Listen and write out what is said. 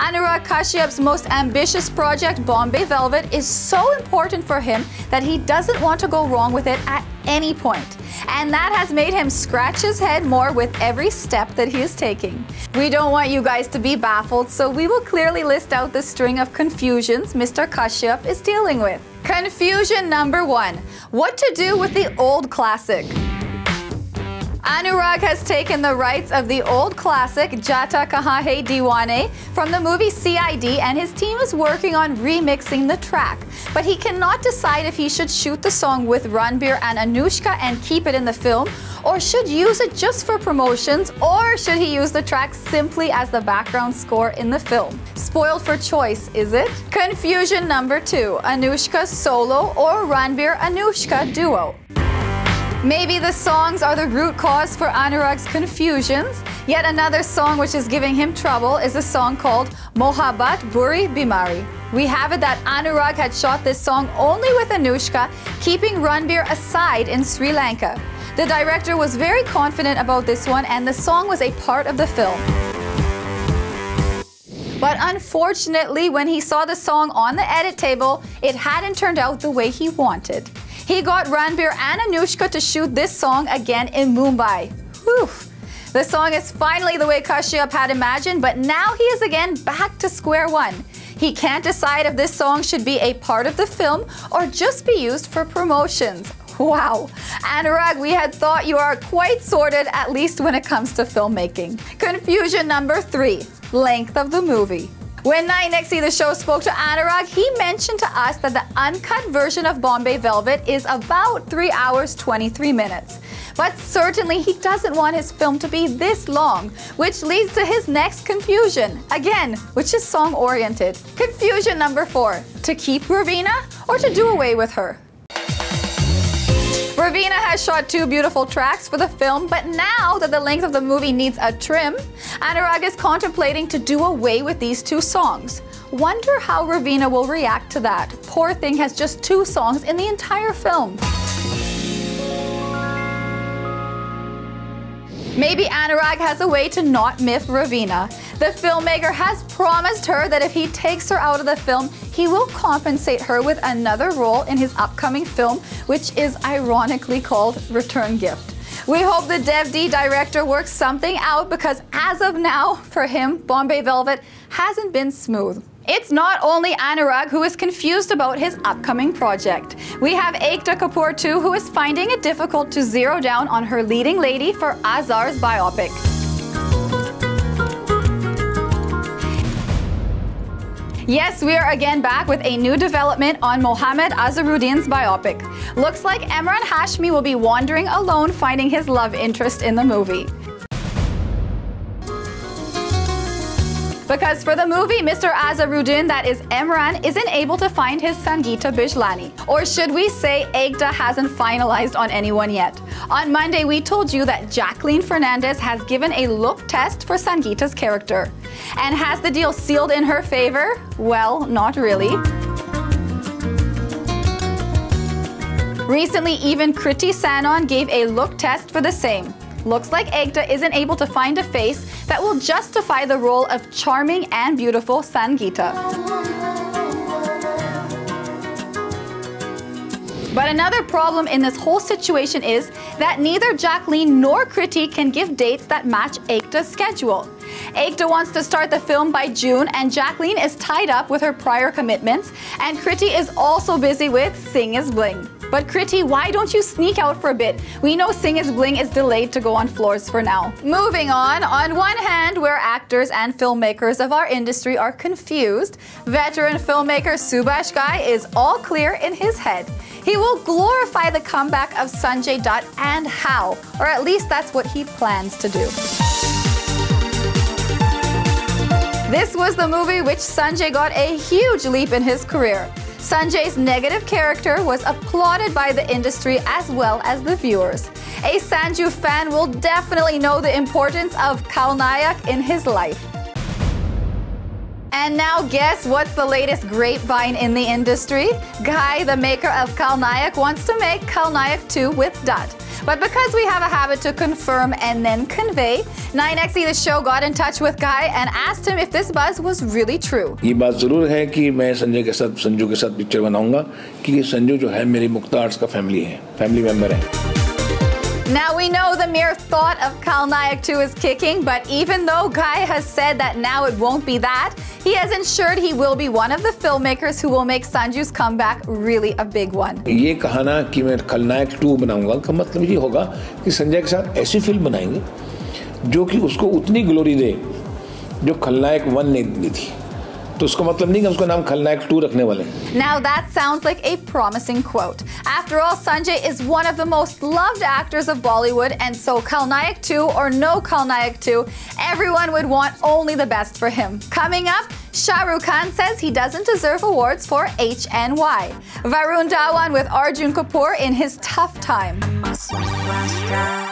Anurag Kashyap's most ambitious project, Bombay Velvet, is so important for him that he doesn't want to go wrong with it at any point. And that has made him scratch his head more with every step that he is taking. We don't want you guys to be baffled, so we will clearly list out the string of confusions Mr. Kashyap is dealing with. Confusion number one, what to do with the old classic. Anurag has taken the rights of the old classic Jata Kahahe Diwane from the movie CID, and his team is working on remixing the track. But he cannot decide if he should shoot the song with Ranbir and Anushka and keep it in the film, or should use it just for promotions, or should he use the track simply as the background score in the film. Spoiled for choice, is it? Confusion number two, Anushka's solo or Ranbir-Anushka duo. Maybe the songs are the root cause for Anurag's confusions. Yet another song which is giving him trouble is a song called Mohabbat Buri Bimari. We have it that Anurag had shot this song only with Anushka, keeping Ranbir aside in Sri Lanka. The director was very confident about this one, and the song was a part of the film. But unfortunately, when he saw the song on the edit table, it hadn't turned out the way he wanted. He got Ranbir and Anushka to shoot this song again in Mumbai. Whew. The song is finally the way Kashyap had imagined, but now he is again back to square one. He can't decide if this song should be a part of the film or just be used for promotions. Wow, Anurag, we had thought you are quite sorted, at least when it comes to filmmaking. Confusion number three, length of the movie. When 9XE The Show spoke to Anurag, he mentioned to us that the uncut version of Bombay Velvet is about 3 hours 23 minutes. But certainly he doesn't want his film to be this long, which leads to his next confusion, again, which is song-oriented. Confusion number four, to keep Raveena or to do away with her? Raveena has shot two beautiful tracks for the film, but now that the length of the movie needs a trim, Anurag is contemplating to do away with these two songs. Wonder how Raveena will react to that. Poor thing has just two songs in the entire film. Maybe Anurag has a way to not miff Raveena. The filmmaker has promised her that if he takes her out of the film, he will compensate her with another role in his upcoming film, which is ironically called Return Gift. We hope the Dev D director works something out, because as of now, for him, Bombay Velvet hasn't been smooth. It's not only Anurag who is confused about his upcoming project. We have Ekta Kapoor too, who is finding it difficult to zero down on her leading lady for Azhar's biopic. Yes, we are again back with a new development on Mohammed Azharuddin's biopic. Looks like Emraan Hashmi will be wandering alone finding his love interest in the movie. Because for the movie, Mr. Azharuddin, that is Emraan, isn't able to find his Sangeeta Bijlani. Or should we say Ekta hasn't finalized on anyone yet. On Monday, we told you that Jacqueline Fernandez has given a look test for Sangeeta's character. And has the deal sealed in her favor? Well, not really. Recently, even Kriti Sanon gave a look test for the same. Looks like Ekta isn't able to find a face that will justify the role of charming and beautiful Sangeeta. But another problem in this whole situation is that neither Jacqueline nor Kriti can give dates that match Ekta's schedule. Ekta wants to start the film by June, and Jacqueline is tied up with her prior commitments, and Kriti is also busy with Sing is Bling. But Kriti, why don't you sneak out for a bit? We know Sing is Bling is delayed to go on floors for now. Moving on one hand, where actors and filmmakers of our industry are confused, veteran filmmaker Subhash Ghai is all clear in his head. He will glorify the comeback of Sanjay Dutt, and how, or at least that's what he plans to do. This was the movie which Sanjay got a huge leap in his career. Sanjay's negative character was applauded by the industry as well as the viewers. A Sanju fan will definitely know the importance of Khalnayak in his life. And now guess what's the latest grapevine in the industry? Ghai, the maker of Khalnayak, wants to make Khalnayak 2 with Dutt. But because we have a habit to confirm and then convey, 9XE the show got in touch with Ghai and asked him if this buzz was really true. ये बात जरूर है कि मैं संजू के साथ picture बनाऊंगा क्योंकि संजू जो है मेरी मुक्ता आर्ट्स का फैमिली है, फैमिली मेंबर है. Now we know the mere thought of Khalnayak 2 is kicking, but even though Ghai has said that now it won't be that, he has ensured he will be one of the filmmakers who will make Sanju's comeback really a big one. ये कहना कि मैं खलनायक 2 बनाऊंगा का मतलब ये होगा कि संजय के साथ ऐसी फिल्म बनाएंगे जो कि उसको उतनी ग्लोरी दे जो खलनायक 1 ने दी थी. तो उसका मतलब नहीं कि उसका नाम खलनायक 2 रखने वाले हैं. Now that sounds like a promising quote. After all, Sanjay is one of the most loved actors of Bollywood, and so Khalnayak 2 or no Khalnayak 2, everyone would want only the best for him. Coming up, Shah Rukh Khan says he doesn't deserve awards for HNY. Varun Dawan with Arjun Kapoor in his tough time.